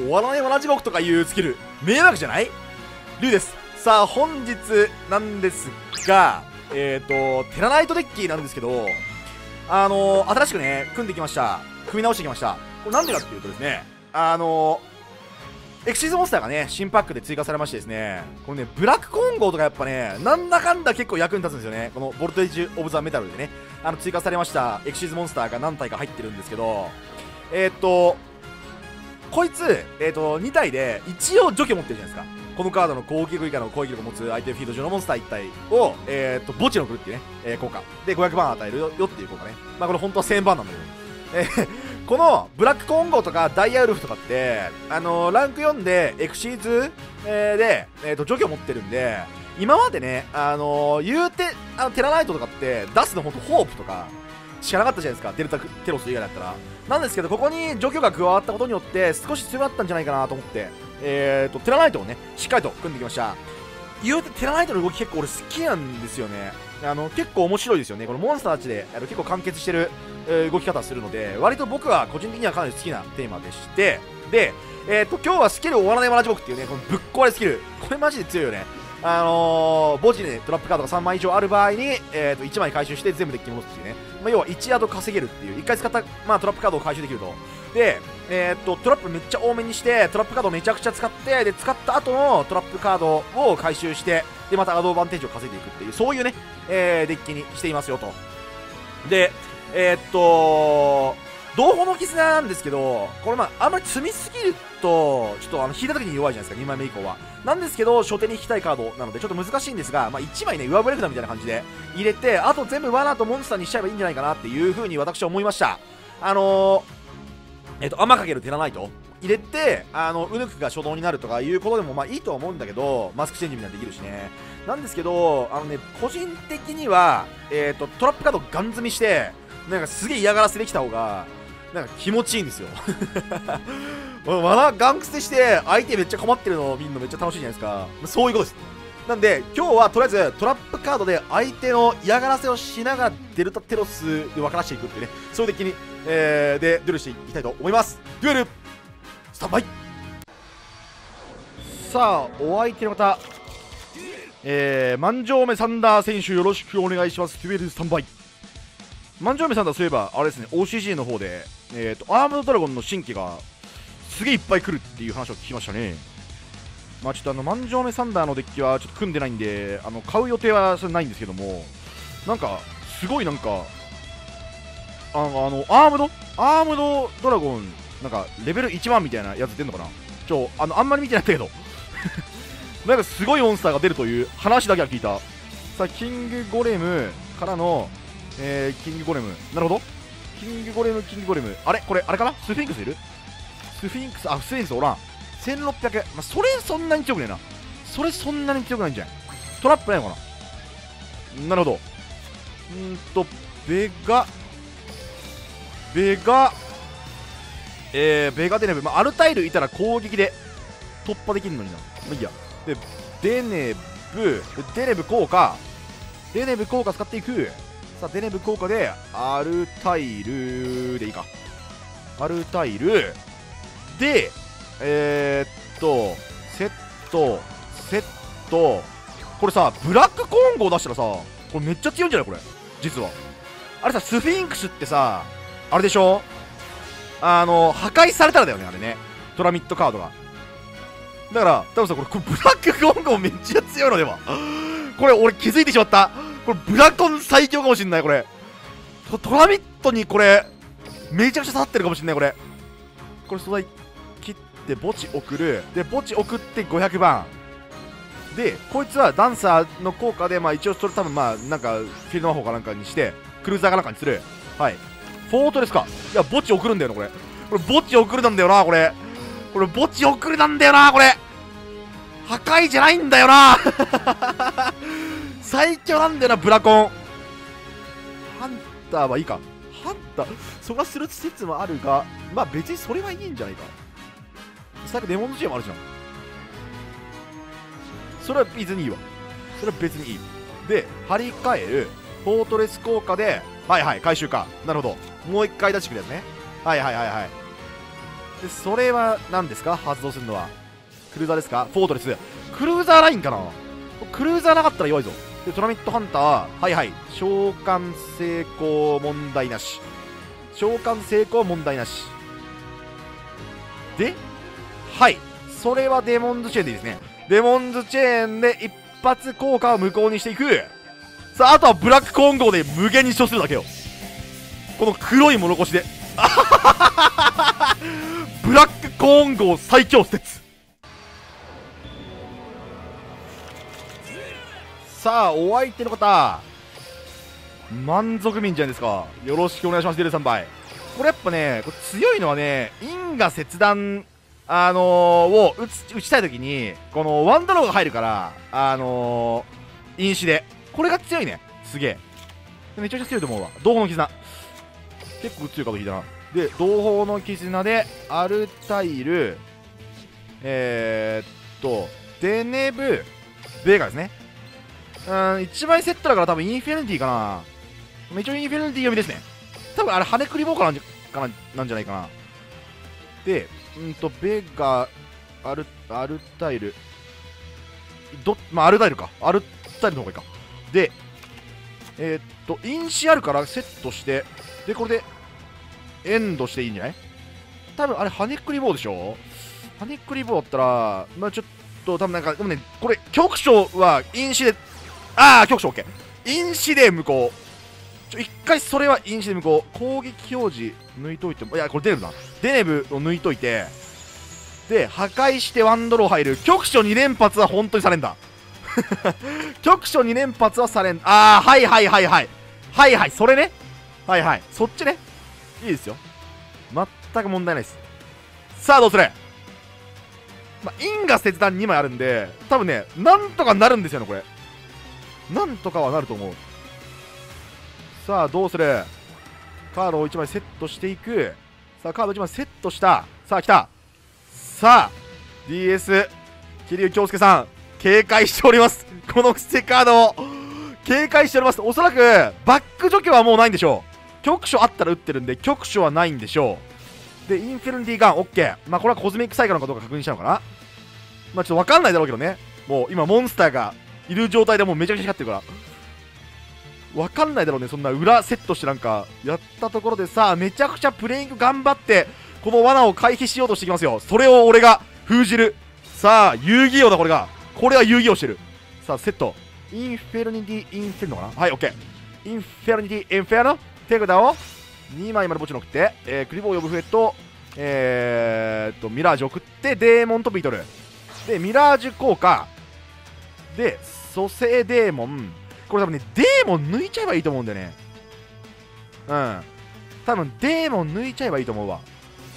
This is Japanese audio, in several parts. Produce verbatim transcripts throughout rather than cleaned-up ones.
終わらない罠地獄とかいうスキル迷惑じゃない竜です。さあ本日なんですが、えっとテラナイトデッキなんですけど、あのー、新しくね組んできました。組み直してきました。これなんでかっていうとですね、あのー、エクシーズモンスターがね新パックで追加されましてですね、このねブラック混合とかやっぱねなんだかんだ結構役に立つんですよね。このボルテージオブザメタルでねあの追加されましたエクシーズモンスターが何体か入ってるんですけど、えー、っとこいつ、えー、っとに体で一応除去持ってるじゃないですか。このカードの攻撃力以下の攻撃力を持つ相手フィールド上のモンスターいち体を、えー、と墓地に送るっていうね、えー、効果でごひゃくばん与えるよっていう効果ね。まあこれ本当はせんばんなんだけど、えー、このブラック混合とかダイヤウルフとかって、あのー、ランクよんでエクシーズ、えー、で、えー、と除去を持ってるんで、今までね、あのー、言うてあのテラナイトとかって出すのほんとホープとかしかなかったじゃないですか。デルタテロス以外だったらなんですけど、ここに除去が加わったことによって少し強かったんじゃないかなと思って。えーとテラナイトをねしっかりと組んできました。言うてテラナイトの動き結構俺好きなんですよね。あの結構面白いですよね。このモンスターたちであの結構完結してる、えー、動き方するので、割と僕は個人的にはかなり好きなテーマでして、で、えーと今日はスキル終わらない罠地獄っていうねこのぶっ壊れスキル、これマジで強いよね。あのー、墓地に、ね、トラップカードがさんまい以上ある場合に、えー、といちまい回収して全部でデッキに戻すっていうね、まあ、要はいちヤード稼げるっていう、いっかい使った、まあ、トラップカードを回収できると。で、えー、とトラップめっちゃ多めにしてトラップカードをめちゃくちゃ使って、で使った後のトラップカードを回収して、でまたアドバンテージを稼いでいくっていう、そういうね、えー、デッキにしていますよと。でえー、っと同胞の絆なんですけど、これまああんまり積みすぎるとちょっとあの引いた時に弱いじゃないですか、にまいめ以降は。なんですけど初手に引きたいカードなのでちょっと難しいんですが、まあ、いちまいね上振れ札みたいな感じで入れて、あと全部罠とモンスターにしちゃえばいいんじゃないかなっていう風に私は思いました。あのーえっと、雨かけるテラナイト入れて、あの、うぬくが初動になるとかいうことでも、まあいいとは思うんだけど、マスクチェンジみたいなのできるしね。なんですけど、あのね、個人的には、えっと、トラップカードガン積みして、なんかすげえ嫌がらせできた方が、なんか気持ちいいんですよ。わら、ガンクスして、相手めっちゃ困ってるのを見るのめっちゃ楽しいじゃないですか。そういうことです。なんで、今日はとりあえずトラップカードで相手の嫌がらせをしながらデルタテロスで分からしていくっていうね、そういうデッキに、えー、でデュエルしていきたいと思います。デュエルスタンバイ。さあ、お相手の方、えー、万丈目サンダー選手よろしくお願いします。デュエルスタンバイ。万丈目サンダーそういえば、あれですね、オーシージー の方で、えーと、アームドドラゴンの新規がすげえいっぱい来るっていう話を聞きましたね。まあちょっとあの万丈目サンダーのデッキはちょっと組んでないんで、あの買う予定はないんですけども、なんかすごいなんかあのあのアームドアームドドラゴンなんかレベルいちまんみたいなやつ出んのかな。ちょあのあんまり見てないんだけどなんかすごいモンスターが出るという話だけは聞いた。さあキングゴレムからの、えー、キングゴレム、なるほど、キングゴレムキングゴレム、あれこれあれかな、スフィンクスいる、スフィンクス、あスフィンクスおらん、せんろっぴゃく、まあ、それそんなに強くねえな。それそんなに強くないんじゃん。トラップないのかな。なるほど。んーと、ベガ、ベガ、えー、ベガデネブ。まあ、アルタイルいたら攻撃で突破できるのにな。まあ、いいや。で、デネブ、デネブ効果、デネブ効果使っていく。さあ、デネブ効果で、アルタイルでいいか。アルタイル。で、えーっとセットセット、これさブラックコーンゴ出したらさ、これめっちゃ強いんじゃないこれ。実はあれさスフィンクスってさあれでしょ、あの破壊されたらだよねあれね、トラミッドカードが。だから多分さこれ、これブラックコーンゴめっちゃ強いのではこれ俺気づいてしまった。これブラコン最強かもしんない。これトラミッドにこれめちゃくちゃ刺さってるかもしんない。これこれ素材で墓地送る、で墓地送ってごひゃくばんで、こいつはダンサーの効果で、まあ一応それ多分まあなんかフィールド魔法かなんかにしてクルーザーかなんかにする。はいフォートレスか。いや墓地送るんだよなこれ、これ墓地送るなんだよなこれ、これ墓地送るなんだよなこれ、破壊じゃないんだよな最強なんだよなブラコン。ハンターはいいか、ハンター阻害する説もあるが、まあ別にそれはいいんじゃないか。さっきデモンのチームあるじゃん、それは別にいいわ、それは別にいい。で張り替えるフォートレス効果ではいはい回収か、なるほど、もう一回出してくれるやつね。はいはいはいはいでそれは何ですか、発動するのはクルーザーですか、フォートレス、クルーザーラインかな、クルーザーなかったら弱いぞ。でトラミットハンター、はいはい、召喚成功問題なし、召喚成功問題なしで、はい、それはデモンズチェーンでいいですね。デモンズチェーンで一発効果を無効にしていく。さあ、あとはブラックコーン号で無限に使用するだけよ、この黒いもろこしでブラックコーン号最強説。さあ、お相手の方満足民じゃないですか、よろしくお願いします。デルさんばい、これやっぱね、これ強いのはね、因果切断、あのー、を打つ打ちたいときにこのワンドローが入るから、あのー、因子でこれが強いね、すげえめちゃくちゃ強いと思うわ。同胞の絆結構強いかと聞いたな。で同胞の絆でアルタイル、えー、っとデネブベーガですね。うん、一枚セットだから多分インフィニティかな、めちゃインフィニティ読みですね、多分あれ羽クリボーカーなんなんじゃないかな。でうんとベガアルアルタイルど、まあ、アルタイルか、アルタイルの方がいいか。でえー、っと因子あるからセットして、でこれでエンドしていいんじゃない、多分あれ羽クリボーでしょ、羽クリボーだったらまあちょっと多分なんかでもね、これ局所は因子で、ああ、局所 OK、 因子で無効、ちょ一回それは因子で無効、攻撃表示抜いといても、いやこれデネブだ、デネブを抜いといて、で破壊してワンドロー入る、局所にれんぱつは本当にされんだ局所にれんぱつはされん、ああはいはいはいはいはいはい、それね、はいはい、そっちね、いいですよ、全く問題ないです。さあどうする、まあ、因果切断にまいあるんで多分ね、なんとかなるんですよね、これなんとかはなると思う。さあどうする、カードをいちまいセットしていく。さあカードいちまいセットした、さあ来た、さあ ディーエス 桐生恭介さん警戒しております、この癖カードを警戒しております。おそらくバック除去はもうないんでしょう、局所あったら打ってるんで局所はないんでしょう。でインフィニティガン OK、 まあこれはコズミックサイクロンかどうか確認したのかな、まあちょっと分かんないだろうけどね、もう今モンスターがいる状態でもうめちゃくちゃ光ってるからわかんないだろうね、そんな裏セットしてなんかやったところで。さあめちゃくちゃプレイング頑張ってこの罠を回避しようとしてきますよ、それを俺が封じる。さあ遊戯王だ、これがこれは遊戯王してる。さあセットインフェルニティインフェルノかな、はい OK、 インフェルニティインフェルノ手札をにまいまで墓地に送って、えー、クリボー呼ぶ笛とえー、っとミラージュ送ってデーモンとビートルでミラージュ効果で蘇生デーモン、これ多分ねデーモン抜いちゃえばいいと思うんだよね、うん多分デーモン抜いちゃえばいいと思うわ、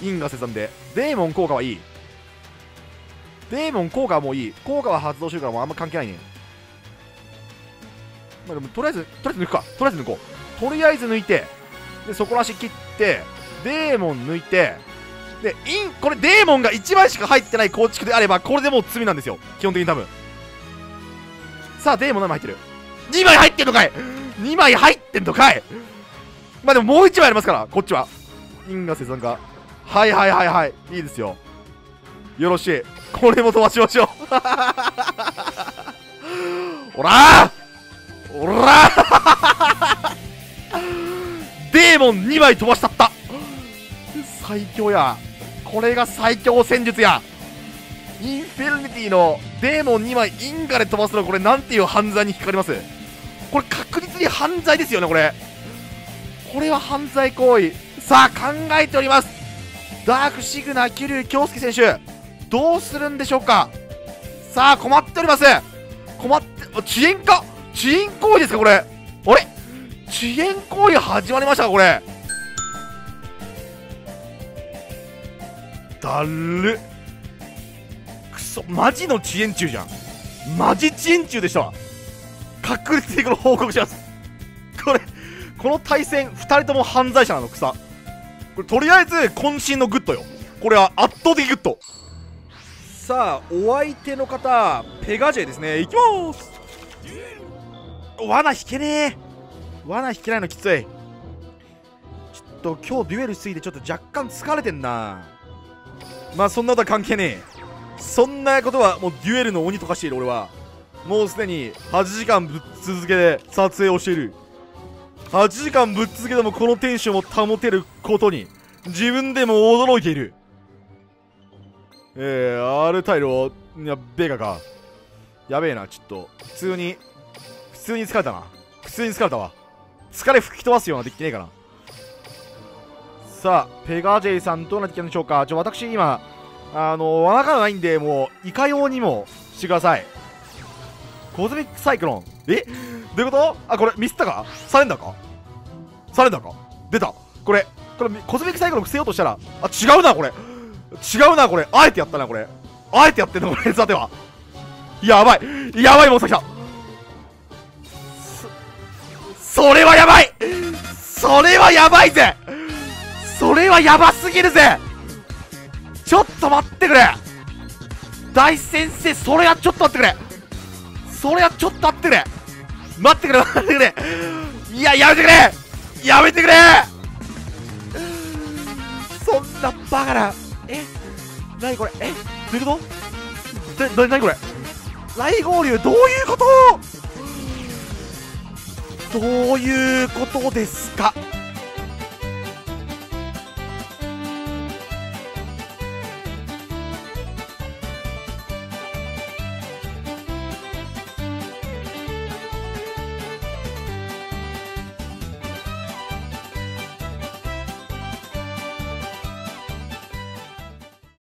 因果切断でデーモン効果はいい、デーモン効果はもういい、効果は発動してるからもうあんま関係ないね、まあ、でもとりあえずとりあえず抜くか、とりあえず抜こう、とりあえず抜いてで底なし切ってデーモン抜いてでイン、これデーモンがいちまいしか入ってない構築であればこれでもう罪なんですよ基本的に多分。さあデーモン何枚入ってる、にまい入ってんのかい、にまい入ってんのかい、まあでももういちまいありますからこっちは因果切断か、はいはいはいはい、いいですよ、よろしい、これも飛ばしましょうおらーおらーデーモンにまい飛ばしたった、最強や、これが最強戦術や、インフェルニティのデーモンにまい因果で飛ばすの、これなんていう犯罪に引っかかります、これ確実に犯罪ですよね、これこれは犯罪行為。さあ考えております、ダークシグナー桐生恭介選手どうするんでしょうか。さあ困っております、困って遅延か、遅延行為ですかこれ、あれ遅延行為始まりましたかこれ、だるっマジの遅延中じゃん、マジ遅延中でしたわ、確率にこの報告しますこれこの対戦ふたりとも犯罪者なの草、これとりあえず渾身のグッドよ、これは圧倒的グッド。さあお相手の方ペガジェですね、いきまーす、罠引けねえ、罠引けないのきつい、ちょっと今日デュエルしすぎてちょっと若干疲れてんな、まあそんなことは関係ねえ。そんなことはもうデュエルの鬼と化している。俺はもうすでにはちじかんぶっ続けで撮影をしている。はちじかんぶっ続けでもこのテンションを保てることに自分でも驚いている。えー、アルタイロ、いや、ベガか。やべえな、ちょっと。普通に、普通に疲れたな。普通に疲れたわ。疲れ吹き飛ばすようなできてねえかな。さあ、ペガジェイさん、どうなってきたんでしょうか。ちょ、私、今、あの、わながないんで、もう、いかようにもしてください。コズミックサイクロン。えどういうこと？あ、これ、ミスったか？サレンダーか？サレンダーか？出た。これ、これ、コズミックサイクロン伏せようとしたら、あ、違うな、これ。違うな、これ。あえてやったな、これ。あえてやってんの、これ。さては。やばい。やばい、もうさきた。そ、それはやばい。それはやばいぜ。それはやばすぎるぜ。ちょっと待ってくれ。大先生、それはちょっと待ってくれ。それはちょっと待ってくれ。待ってくれ、待ってくれ。いや、やめてくれ。やめてくれ。そんなバカな。え、なにこれ、え、どういうことで、な、なにこれ、雷合流、どういうこと、どういうことですか。